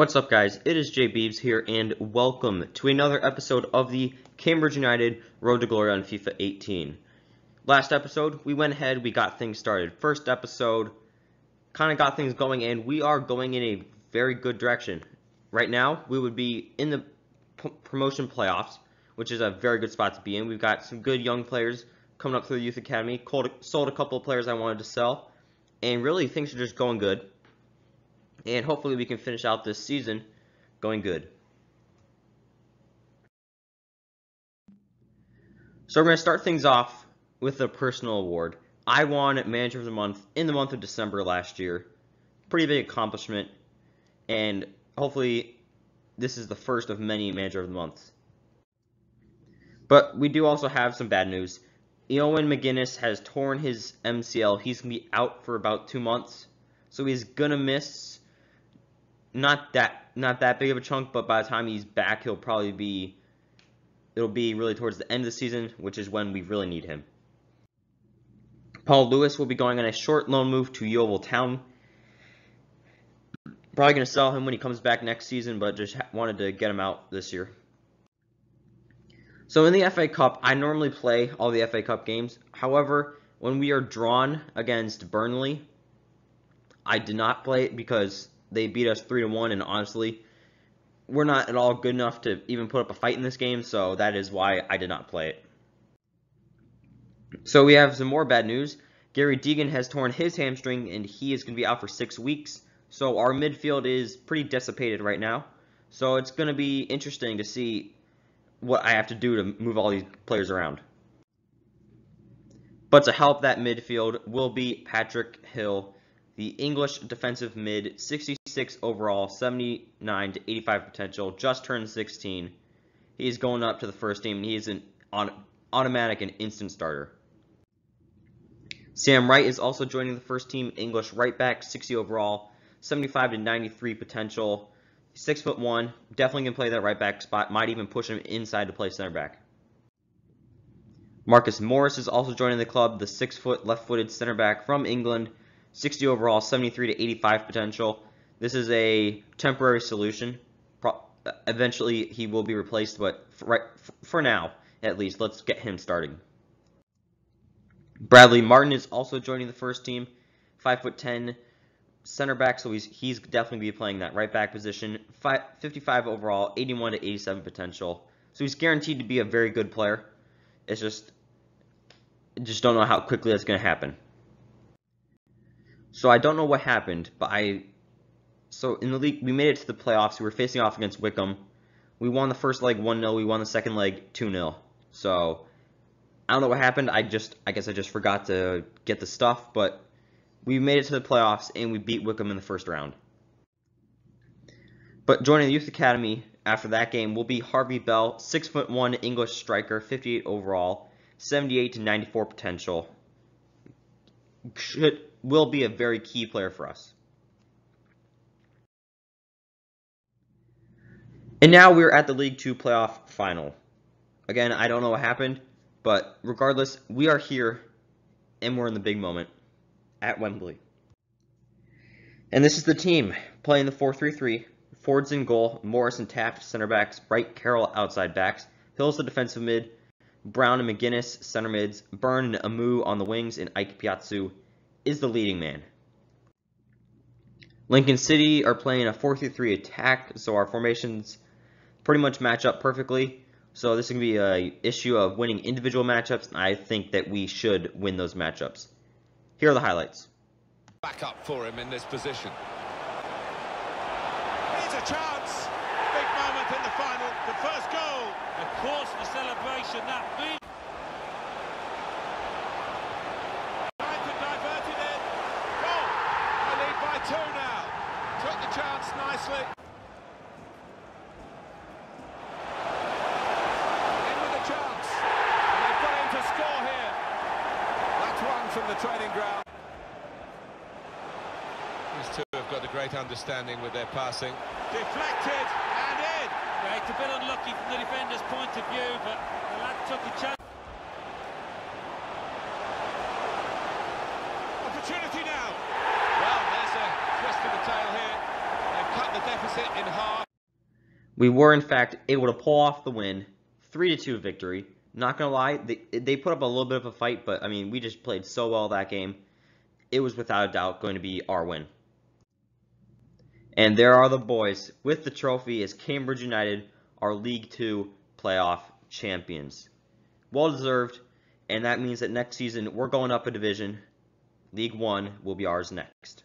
What's up, guys? It is Jay Beebs here, and welcome to another episode of the Cambridge United Road to Glory on FIFA 18. Last episode, we went ahead, we got things started. First episode, kind of got things going, and we are going in a very good direction. Right now, we would be in the promotion playoffs, which is a very good spot to be in. We've got some good young players coming up through the Youth Academy. Sold a couple of players I wanted to sell, and really, things are just going good. And hopefully we can finish out this season going good. So we're going to start things off with a personal award. I won Manager of the Month in the month of December last year. Pretty big accomplishment. And hopefully this is the first of many Manager of the Months. But we do also have some bad news. Eoin McGuinness has torn his MCL. He's going to be out for about 2 months. So he's gonna miss not that big of a chunk, but by the time he's back, he'll probably be really towards the end of the season, which is when we really need him. Paul Lewis will be going on a short loan move to Yeovil Town. Probably gonna sell him when he comes back next season, but just wanted to get him out this year. So in the FA Cup, I normally play all the FA Cup games. However, when we are drawn against Burnley, I did not play it because they beat us 3-1, and honestly, we're not at all good enough to even put up a fight in this game, so that is why I did not play it. So we have some more bad news. Gary Deegan has torn his hamstring, and he is going to be out for 6 weeks, so our midfield is pretty dissipated right now. So it's going to be interesting to see what I have to do to move all these players around. But to help that midfield will be Patrick Hill, the English defensive mid, 66 overall, 79 to 85 potential, just turned 16. He's going up to the first team, and he is an automatic and instant starter. Sam Wright is also joining the first team, English right back, 60 overall, 75 to 93 potential, 6'1", definitely can play that right back spot, might even push him inside to play center back. Marcus Morris is also joining the club, the 6' left-footed center back from England, 60 overall, 73 to 85 potential. This is a temporary solution. Eventually, he will be replaced, but for now, at least, let's get him starting. Bradley Martin is also joining the first team. 5'10", center back, so he's definitely be playing that right back position. 55 overall, 81 to 87 potential. So he's guaranteed to be a very good player. It's just don't know how quickly that's going to happen. So I don't know what happened, but so in the league, we made it to the playoffs. We were facing off against Wickham. We won the first leg 1-0. We won the second leg 2-0. So I don't know what happened. I guess I just forgot to get the stuff, but we made it to the playoffs, and we beat Wickham in the first round. But joining the Youth Academy after that game will be Harvey Bell, 6'1", English striker, 58 overall, 78 to 94 potential. Will be a very key player for us. And now we're at the League Two playoff final. Again, I don't know what happened, but regardless, we are here, and we're in the big moment at Wembley. And this is the team playing the 4-3-3. Ford's in goal, Morris and Taft center backs, Bright, Carroll outside backs, Hill's the defensive mid, Brown and McGuinness center mids, Byrne and Amu on the wings, and Ike Piazza is the leading man. Lincoln City are playing a 4-3-3 attack, so our formations pretty much match up perfectly. So this can be an issue of winning individual matchups, and I think that we should win those matchups. Here are the highlights. Back up for him in this position. Here's a chance. Big moment in the final. The first goal. Of course, the celebration that means. Two now. Took the chance nicely. In with a chance. And they've got him to score here. That's one from the training ground. These two have got a great understanding with their passing. Deflected and in. Yeah, it's a bit unlucky from the defender's point of view, but the lad took a chance. Opportunity now. Well, there's a twist of the tail here. They've cut the the deficit in half. We were, in fact, able to pull off the win. 3-2 victory. Not going to lie, they put up a little bit of a fight, but, I mean, we just played so well that game. It was without a doubt going to be our win. And there are the boys with the trophy as Cambridge United, our League Two playoff champions. Well deserved, and that means that next season we're going up a division. League One will be ours next.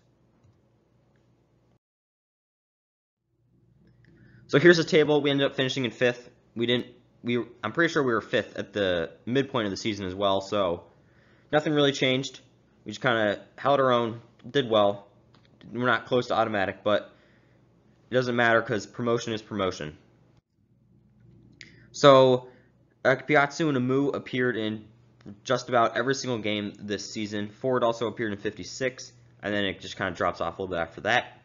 So here's the table. We ended up finishing in fifth. I'm pretty sure we were fifth at the midpoint of the season as well, so nothing really changed. We just kind of held our own, did well. We're not close to automatic, but it doesn't matter because promotion is promotion. So Ike Piazza and Amu appeared in just about every single game this season. Ford also appeared in 56, and then it just kind of drops off a little bit after that.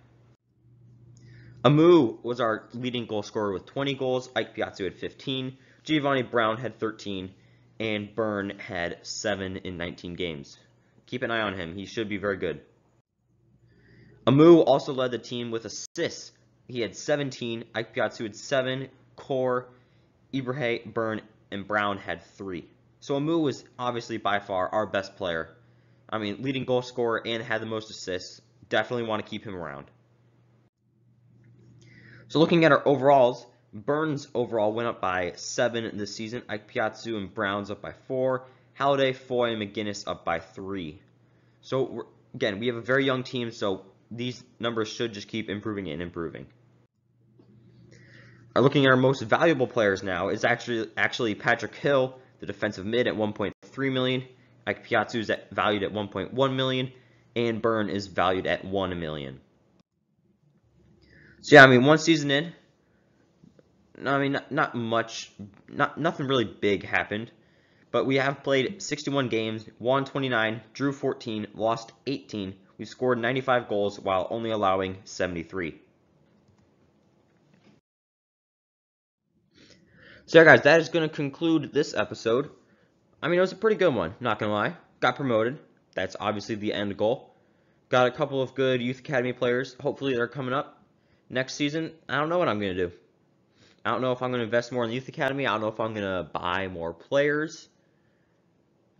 Amu was our leading goal scorer with 20 goals. Ike Piazza had 15. Giovanni Brown had 13. And Byrne had 7 in 19 games. Keep an eye on him. He should be very good. Amu also led the team with assists. He had 17. Ike Piazza had 7. Core, Ibrahim, Byrne, and Brown had 3. So Amu was obviously by far our best player. I mean, leading goal scorer and had the most assists. Definitely want to keep him around. So looking at our overalls, Byrne's overall went up by 7 this season. Ike Piazza and Brown's up by 4. Halliday, Foy, and McGuinness up by 3. So again, we have a very young team, so these numbers should just keep improving and improving. Looking at our most valuable players now is actually Patrick Hill, the defensive mid at 1.3 million. Ike Piazza is valued at 1.1 million, and Byrne is valued at 1 million. So yeah, I mean, one season in, I mean, nothing really big happened, but we have played 61 games, won 29, drew 14, lost 18. We scored 95 goals while only allowing 73. So yeah, guys, that is going to conclude this episode. I mean, it was a pretty good one, not going to lie. Got promoted. That's obviously the end goal. Got a couple of good Youth Academy players. Hopefully they're coming up. Next season, I don't know what I'm going to do. I don't know if I'm going to invest more in the Youth Academy. I don't know if I'm going to buy more players.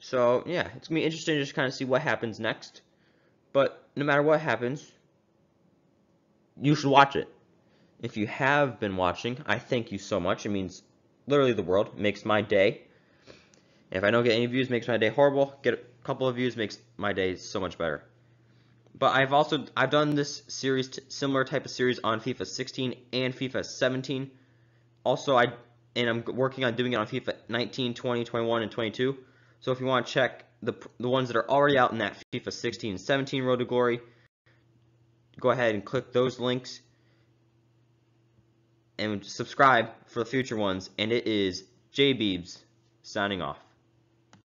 So, yeah, it's going to be interesting to just kind of see what happens next. But no matter what happens, you should watch it. If you have been watching, I thank you so much. It means literally the world. It makes my day. And if I don't get any views, it makes my day horrible. Get a couple of views, makes my day so much better. But I've done this series, similar type of series on FIFA 16 and FIFA 17. Also, I'm working on doing it on FIFA 19, 20, 21, and 22. So if you want to check the ones that are already out in that FIFA 16 and 17 Road to Glory, go ahead and click those links and subscribe for the future ones. And it is JBeebs signing off.